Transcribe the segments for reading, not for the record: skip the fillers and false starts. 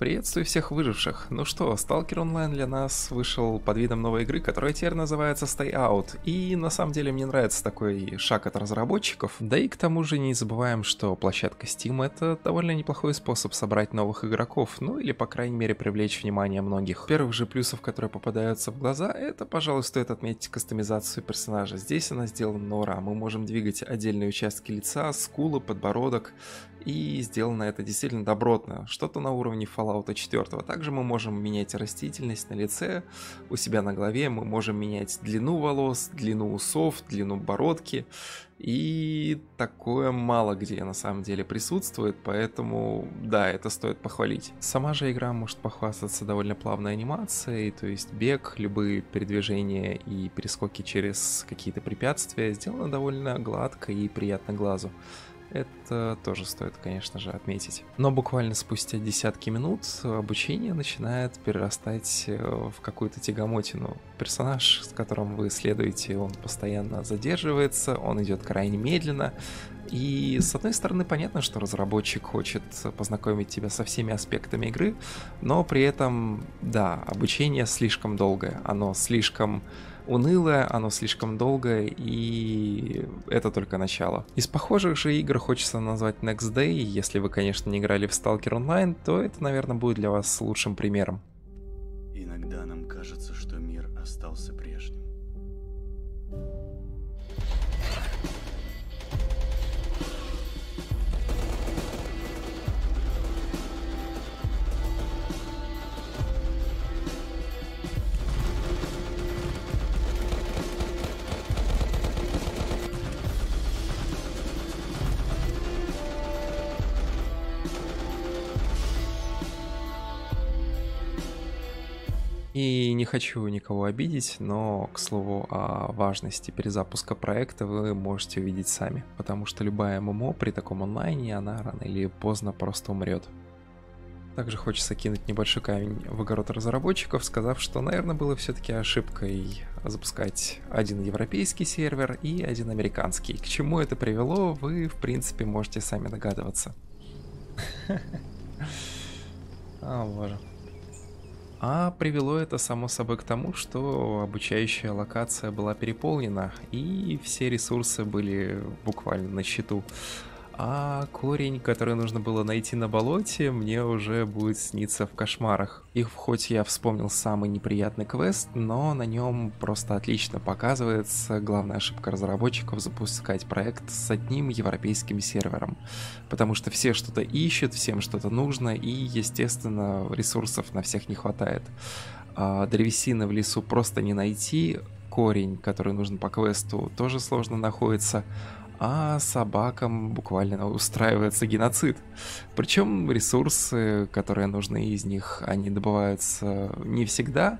Приветствую всех выживших. Ну что, Stalker Online для нас вышел под видом новой игры, которая теперь называется Stay Out. И на самом деле мне нравится такой шаг от разработчиков. Да и к тому же не забываем, что площадка Steam — это довольно неплохой способ собрать новых игроков, ну или по крайней мере привлечь внимание многих. Первых же плюсов, которые попадаются в глаза, это, пожалуй, стоит отметить кастомизацию персонажа. Здесь она сделана на ура. Мы можем двигать отдельные участки лица, скулы, подбородок. И сделано это действительно добротно, что-то на уровне Fallout 4. Также мы можем менять растительность на лице, у себя на голове, мы можем менять длину волос, длину усов, длину бородки. И такое мало где на самом деле присутствует, поэтому да, это стоит похвалить. Сама же игра может похвастаться довольно плавной анимацией, то есть бег, любые передвижения и перескоки через какие-то препятствия сделано довольно гладко и приятно глазу. Это тоже стоит, конечно же, отметить. Но буквально спустя десятки минут обучение начинает перерастать в какую-то тягомотину. Персонаж, с которым вы следуете, он постоянно задерживается, он идет крайне медленно. И с одной стороны понятно, что разработчик хочет познакомить тебя со всеми аспектами игры, но при этом, да, обучение слишком долгое, оно слишком унылое, оно слишком долгое, и это только начало. Из похожих же игр хочется назвать Next Day, если вы, конечно, не играли в Stalker Online, то это, наверное, будет для вас лучшим примером. Иногда нам кажется, что мир остался прежним. И не хочу никого обидеть, но, к слову, о важности перезапуска проекта вы можете увидеть сами, потому что любая ММО при таком онлайне, она рано или поздно просто умрет. Также хочется кинуть небольшой камень в огород разработчиков, сказав, что, наверное, было все-таки ошибкой запускать один европейский сервер и один американский. К чему это привело, вы, в принципе, можете сами догадываться. О, боже. А привело это, само собой, к тому, что обучающая локация была переполнена, и все ресурсы были буквально на счету. А корень, который нужно было найти на болоте, мне уже будет сниться в кошмарах. И хоть я вспомнил самый неприятный квест, но на нем просто отлично показывается главная ошибка разработчиков — запускать проект с одним европейским сервером. Потому что все что-то ищут, всем что-то нужно, и, естественно, ресурсов на всех не хватает. А древесины в лесу просто не найти, корень, который нужен по квесту, тоже сложно находится. А собакам буквально устраивается геноцид. Причем ресурсы, которые нужны из них, они добываются не всегда.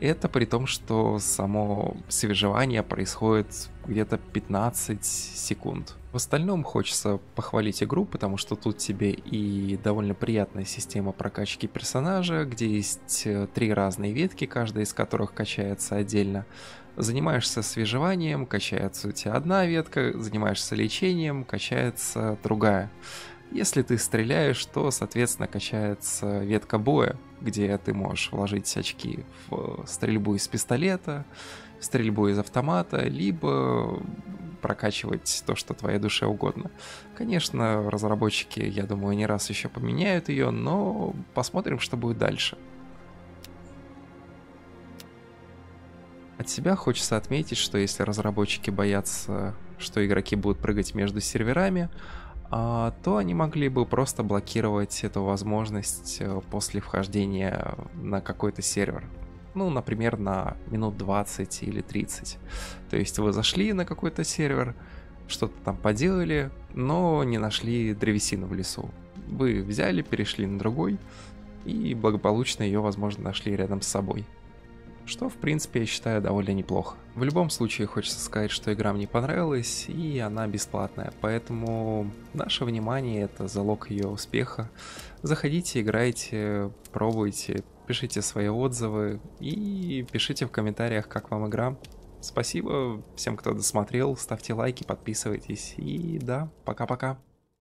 Это при том, что само свежевание происходит где-то 15 секунд. В остальном хочется похвалить игру, потому что тут тебе и довольно приятная система прокачки персонажа, где есть 3 разные ветки, каждая из которых качается отдельно. Занимаешься свежеванием, качается у тебя одна ветка, занимаешься лечением, качается другая. Если ты стреляешь, то, соответственно, качается ветка боя, где ты можешь вложить очки в стрельбу из пистолета, в стрельбу из автомата, либо прокачивать то, что твоей душе угодно. Конечно, разработчики, я думаю, не раз еще поменяют ее, но посмотрим, что будет дальше. От себя хочется отметить, что если разработчики боятся, что игроки будут прыгать между серверами, то они могли бы просто блокировать эту возможность после вхождения на какой-то сервер. Ну, например, на минут 20 или 30. То есть вы зашли на какой-то сервер, что-то там поделали, но не нашли древесину в лесу. Вы взяли, перешли на другой и благополучно ее, возможно, нашли рядом с собой. Что, в принципе, я считаю довольно неплохо. В любом случае, хочется сказать, что игра мне понравилась, и она бесплатная. Поэтому наше внимание — это залог ее успеха. Заходите, играйте, пробуйте, пишите свои отзывы и пишите в комментариях, как вам игра. Спасибо всем, кто досмотрел, ставьте лайки, подписывайтесь. И да, пока-пока.